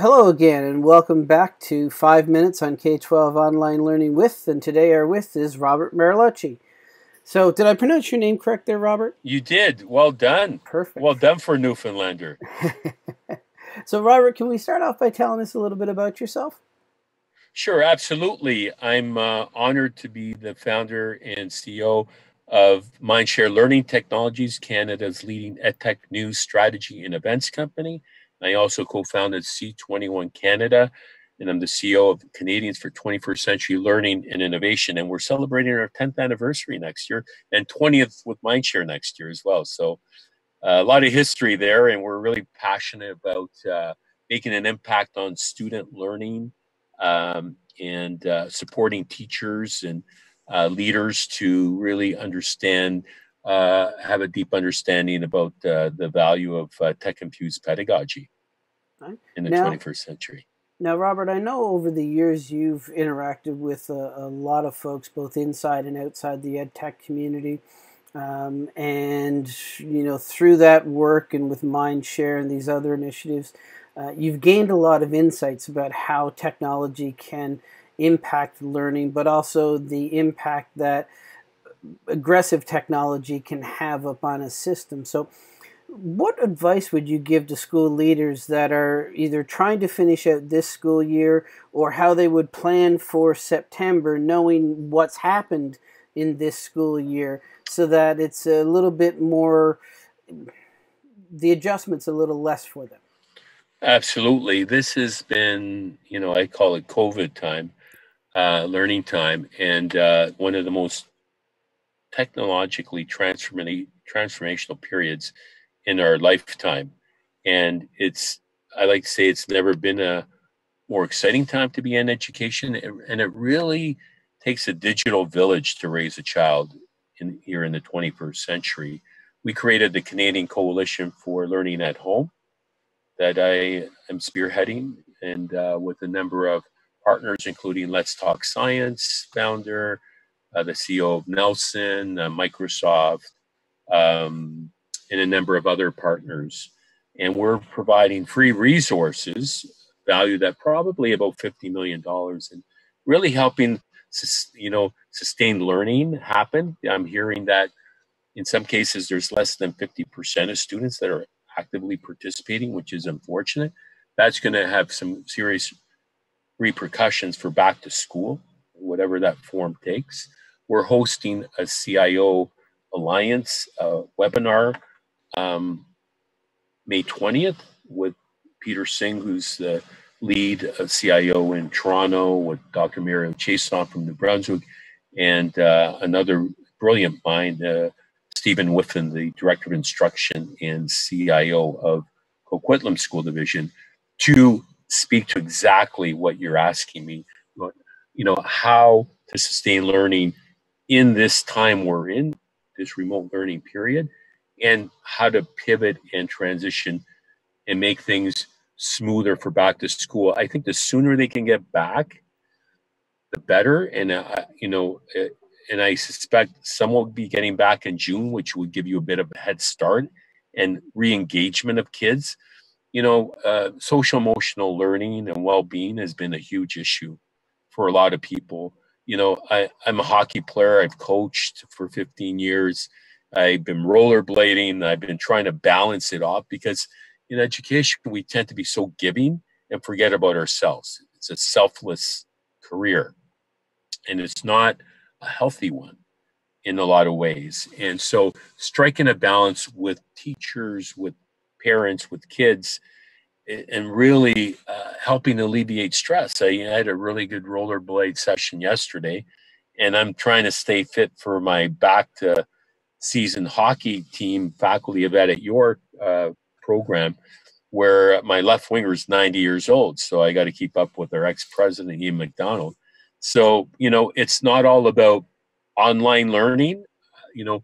Hello again and welcome back to 5 Minutes on K-12 Online Learning With, and today our with is Robert Martellacci. So did I pronounce your name correct there, Robert? You did. Well done. Perfect. Well done for a Newfoundlander. So Robert, can we start off by telling us a little bit about yourself? Sure, absolutely. I'm honored to be the founder and CEO of MindShare Learning Technologies, Canada's leading edtech news strategy and events company. I also co-founded C21 Canada, and I'm the CEO of Canadians for 21st Century Learning and Innovation. And we're celebrating our 10th anniversary next year and 20th with MindShare next year as well. So a lot of history there, and we're really passionate about making an impact on student learning and supporting teachers and leaders to really understand have a deep understanding about the value of tech-infused pedagogy in the 21st century. Now, Robert, I know over the years you've interacted with a lot of folks, both inside and outside the ed tech community. And, you know, through that work and with MindShare and these other initiatives, you've gained a lot of insights about how technology can impact learning, but also the impact that aggressive technology can have upon a system. So what advice would you give to school leaders that are either trying to finish out this school year or how they would plan for September, knowing what's happened in this school year, so that it's a little bit more, the adjustment's a little less for them? Absolutely. This has been, you know, I call it COVID time, learning time, and one of the most technologically transformational periods in our lifetime. And it's, I like to say, it's never been a more exciting time to be in education. And it really takes a digital village to raise a child here in the 21st century. We created the Canadian Coalition for Learning at Home that I am spearheading, and with a number of partners, including Let's Talk Science founder, the CEO of Nelson, Microsoft, and a number of other partners. And we're providing free resources valued at probably about $50 million and really helping, you know, sustained learning happen. I'm hearing that in some cases there's less than 50% of students that are actively participating, which is unfortunate. That's going to have some serious repercussions for back to school, whatever that form takes. We're hosting a CIO Alliance webinar May 20th with Peter Singh, who's the lead CIO in Toronto, with Dr. Miriam Cheson from New Brunswick, and another brilliant mind, Stephen Whiffen, the Director of Instruction and CIO of Coquitlam School Division, to speak to exactly what you're asking me, you know, how to sustain learning in this time we're in, this remote learning period, and how to pivot and transition and make things smoother for back to school. I think the sooner they can get back, the better. And, you know, and I suspect some will be getting back in June, which would give you a bit of a head start and re-engagement of kids. You know, social emotional learning and well-being has been a huge issue for a lot of people. You know, I'm a hockey player. I've coached for 15 years. I've been rollerblading. I've been trying to balance it off, because in education, we tend to be so giving and forget about ourselves. It's a selfless career, and it's not a healthy one in a lot of ways. And so striking a balance with teachers, with parents, with kids, and really helping alleviate stress. I had a really good rollerblade session yesterday, and I'm trying to stay fit for my back to season hockey team faculty event at York program, where my left winger is 90 years old. So I got to keep up with our ex-president, Ian McDonald. So, you know, it's not all about online learning, you know,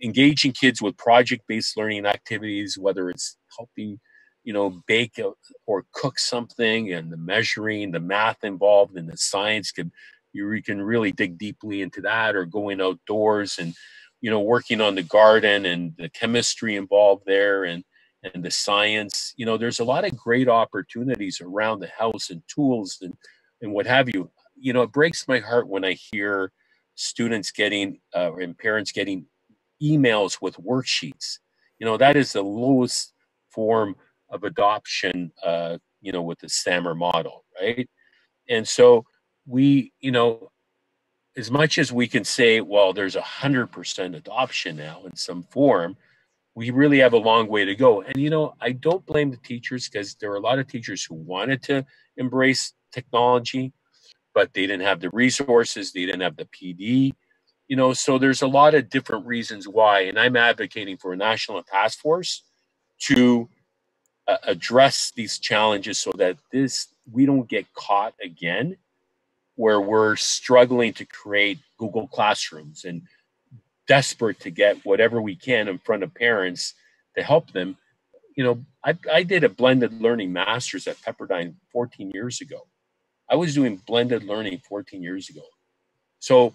engaging kids with project-based learning activities, whether it's helping, you know, bake or cook something, and the measuring, the math involved, and the science, you can really dig deeply into that, or going outdoors and, you know, working on the garden and the chemistry involved there, and and the science. You know, there's a lot of great opportunities around the house and tools and what have you. You know, it breaks my heart when I hear students getting and parents getting emails with worksheets. You know, that is the lowest form of adoption, you know, with the SAMR model, right? And so we, you know, as much as we can say, well, there's 100% adoption now in some form, we really have a long way to go. And, you know, I don't blame the teachers, because there are a lot of teachers who wanted to embrace technology, but they didn't have the resources, they didn't have the PD, you know, so there's a lot of different reasons why. And I'm advocating for a national task force to address these challenges so that this, we don't get caught again where we're struggling to create Google Classrooms and desperate to get whatever we can in front of parents to help them. You know, I did a blended learning master's at Pepperdine 14 years ago. I was doing blended learning 14 years ago. So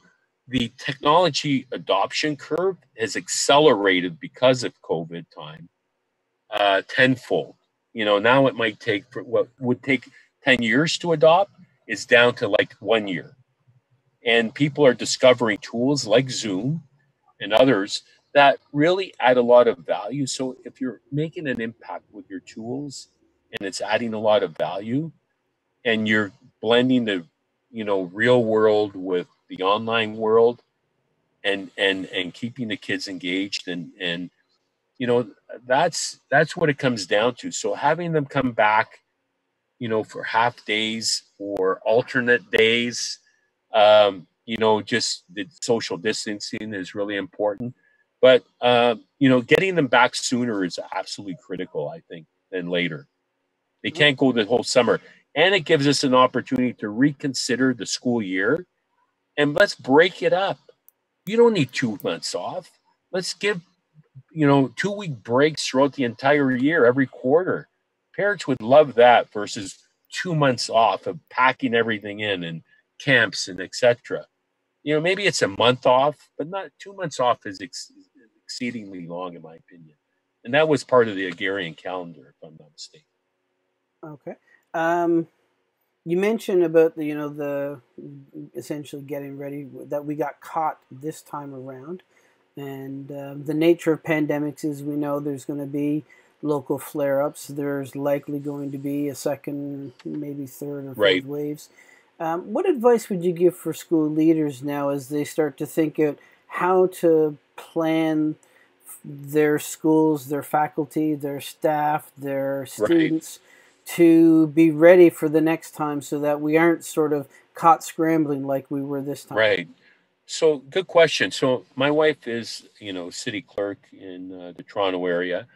the technology adoption curve has accelerated because of COVID time tenfold. You know, now it might take, what would take 10 years to adopt is down to like 1 year. And people are discovering tools like Zoom and others that really add a lot of value. So if you're making an impact with your tools and it's adding a lot of value and you're blending the, you know, real world with the online world and keeping the kids engaged and you know, that's what it comes down to. So having them come back, you know, for half days or alternate days, you know, just the social distancing is really important. But, you know, getting them back sooner is absolutely critical, I think, than later. They can't go the whole summer. And it gives us an opportunity to reconsider the school year and let's break it up. You don't need 2 months off. Let's give, you know, 2-week breaks throughout the entire year, every quarter. Parents would love that versus 2 months off of packing everything in and camps and etc. You know, maybe it's a month off, but not 2 months off is exceedingly long in my opinion. And that was part of the Hungarian calendar, if I'm not mistaken. Okay. You mentioned about the, you know, the essentially getting ready that we got caught this time around. And the nature of pandemics is we know there's going to be local flare-ups. There's likely going to be a second, maybe third or fourth right. waves. What advice would you give for school leaders now as they start to think out how to plan their schools, their faculty, their staff, their students right. to be ready for the next time so that we aren't sort of caught scrambling like we were this time? Right. So good question. So my wife is, you know, city clerk in the Toronto area.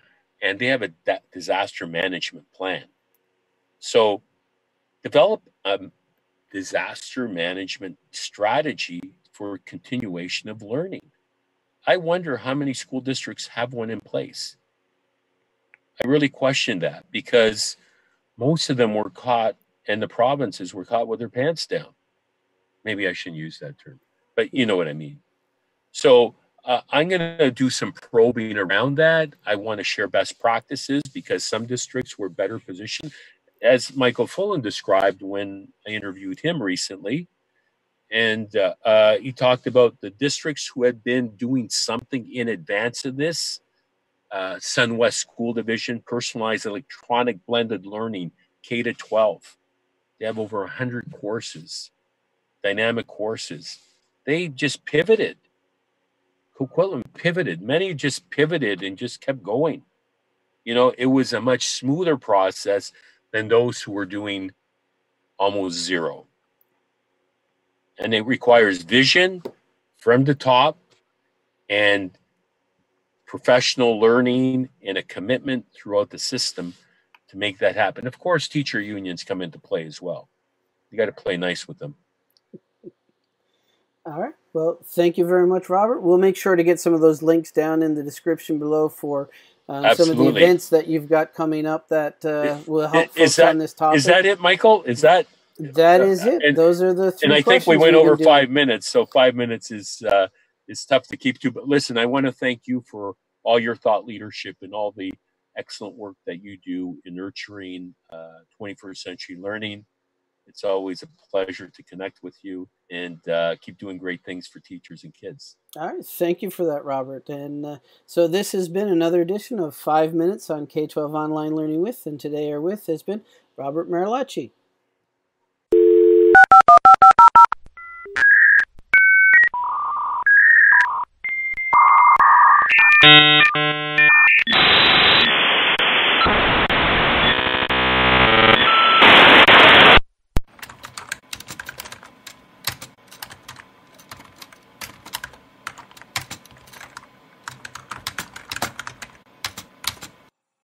And they have a disaster management plan. So develop a disaster management strategy for continuation of learning. I wonder how many school districts have one in place. I really question that because most of them were caught and the provinces were caught with their pants down. Maybe I shouldn't use that term, but you know what I mean. So I'm going to do some probing around that. I want to share best practices because some districts were better positioned. As Michael Fullan described when I interviewed him recently, and he talked about the districts who had been doing something in advance of this, SunWest School Division, Personalized Electronic Blended Learning, K-12. They have over 100 courses, dynamic courses. They just pivoted. Coquitlam pivoted. Many just pivoted and just kept going. You know, it was a much smoother process than those who were doing almost zero. And it requires vision from the top and professional learning and a commitment throughout the system to make that happen. Of course, teacher unions come into play as well. You got to play nice with them. All right. Well, thank you very much, Robert. We'll make sure to get some of those links down in the description below for some of the events that you've got coming up that will help folks on this topic. Is that it, Michael? Is that? That is it. Those are the three questions. And I think we went over 5 minutes, so 5 minutes is tough to keep to. But listen, I want to thank you for all your thought leadership and all the excellent work that you do in nurturing 21st century learning. It's always a pleasure to connect with you, and keep doing great things for teachers and kids. All right. Thank you for that, Robert. And so this has been another edition of 5 Minutes on K-12 Online Learning With, and today our with has been Robert Martellacci.